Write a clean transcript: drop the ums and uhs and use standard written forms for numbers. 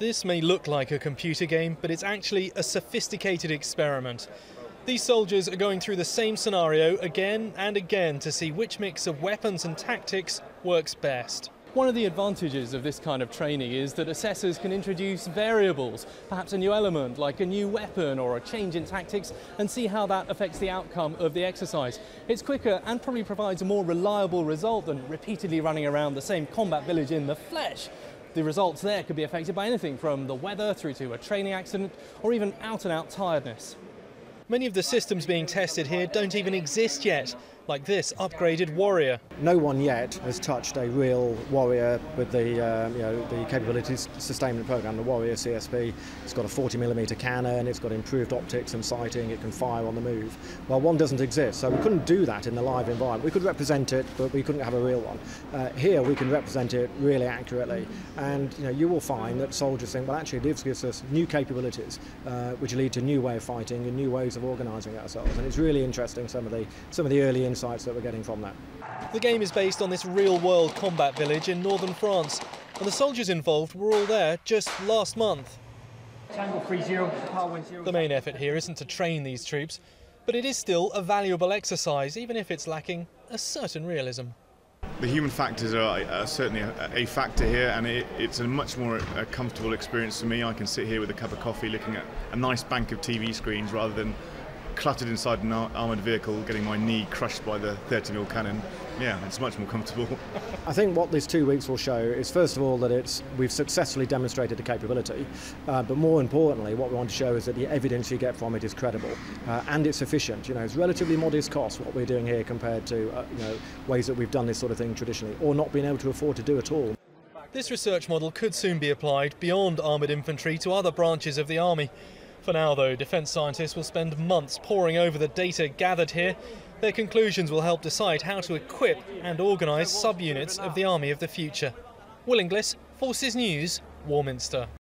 This may look like a computer game, but it's actually a sophisticated experiment. These soldiers are going through the same scenario again and again to see which mix of weapons and tactics works best. One of the advantages of this kind of training is that assessors can introduce variables, perhaps a new element like a new weapon or a change in tactics, and see how that affects the outcome of the exercise. It's quicker and probably provides a more reliable result than repeatedly running around the same combat village in the flesh. The results there could be affected by anything from the weather through to a training accident or even out-and-out tiredness. Many of the systems being tested here don't even exist yet, like this upgraded Warrior. No one yet has touched a real Warrior with the capabilities sustainment program, the Warrior CSP. It's got a 40mm cannon, it's got improved optics and sighting, it can fire on the move. Well, one doesn't exist, so we couldn't do that in the live environment. We could represent it, but we couldn't have a real one. Here we can represent it really accurately, and you will find that soldiers think, well, actually this gives us new capabilities, which lead to new way of fighting and new ways of organising ourselves. And it's really interesting, some of the early insights that we're getting from that. The game is based on this real-world combat village in northern France, and the soldiers involved were all there just last month. The main effort here isn't to train these troops, but it is still a valuable exercise, even if it's lacking a certain realism. The human factors are certainly a factor here, and it's a much more comfortable experience for me. I can sit here with a cup of coffee looking at a nice bank of TV screens rather than cluttered inside an armoured vehicle, getting my knee crushed by the 30mm cannon. Yeah, it's much more comfortable. I think what these 2 weeks will show is, first of all, that we've successfully demonstrated the capability, but more importantly, what we want to show is that the evidence you get from it is credible and it's efficient. It's relatively modest cost what we're doing here compared to ways that we've done this sort of thing traditionally, or not been able to afford to do at all. This research model could soon be applied beyond armoured infantry to other branches of the army. For now, though, defence scientists will spend months poring over the data gathered here. Their conclusions will help decide how to equip and organise subunits of the Army of the future. Will Inglis, Forces News, Warminster.